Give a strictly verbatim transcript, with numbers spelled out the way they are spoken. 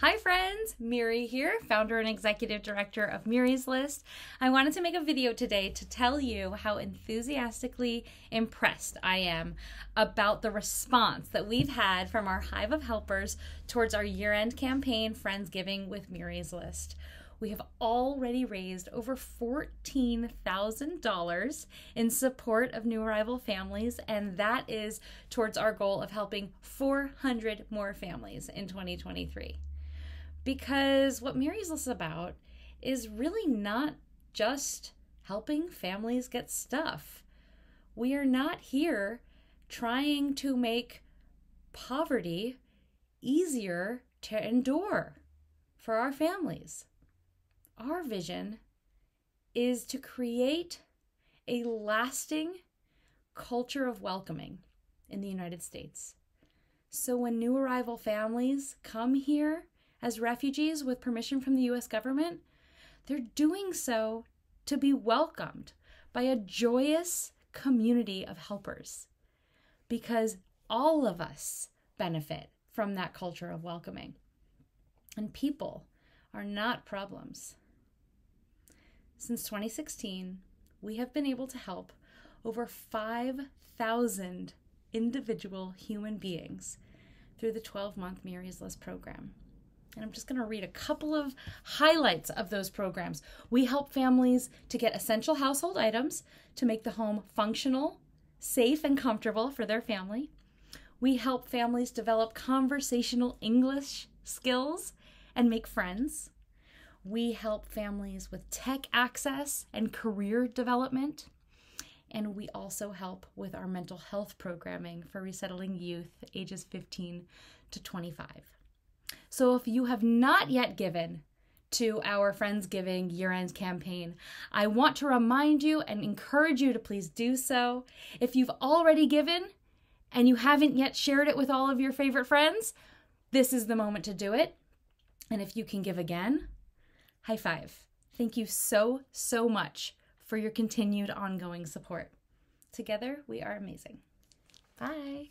Hi friends, Miry here, founder and executive director of Miry's List. I wanted to make a video today to tell you how enthusiastically impressed I am about the response that we've had from our hive of helpers towards our year-end campaign, Friendsgiving with Miry's List. We have already raised over fourteen thousand dollars in support of new arrival families, and that is towards our goal of helping four hundred more families in twenty twenty-three. Because what Miry's List is about is really not just helping families get stuff. We are not here trying to make poverty easier to endure for our families. Our vision is to create a lasting culture of welcoming in the United States. So when new arrival families come here as refugees with permission from the U S government, they're doing so to be welcomed by a joyous community of helpers, because all of us benefit from that culture of welcoming. And people are not problems. Since twenty sixteen, we have been able to help over five thousand individual human beings through the twelve month Miry's List program. And I'm just going to read a couple of highlights of those programs. We help families to get essential household items to make the home functional, safe, and comfortable for their family. We help families develop conversational English skills and make friends. We help families with tech access and career development. And we also help with our mental health programming for resettling youth ages fifteen to twenty-five. So if you have not yet given to our Friendsgiving year-end campaign, I want to remind you and encourage you to please do so. If you've already given and you haven't yet shared it with all of your favorite friends, this is the moment to do it. And if you can give again, high five. Thank you so, so much for your continued ongoing support. Together, we are amazing. Bye.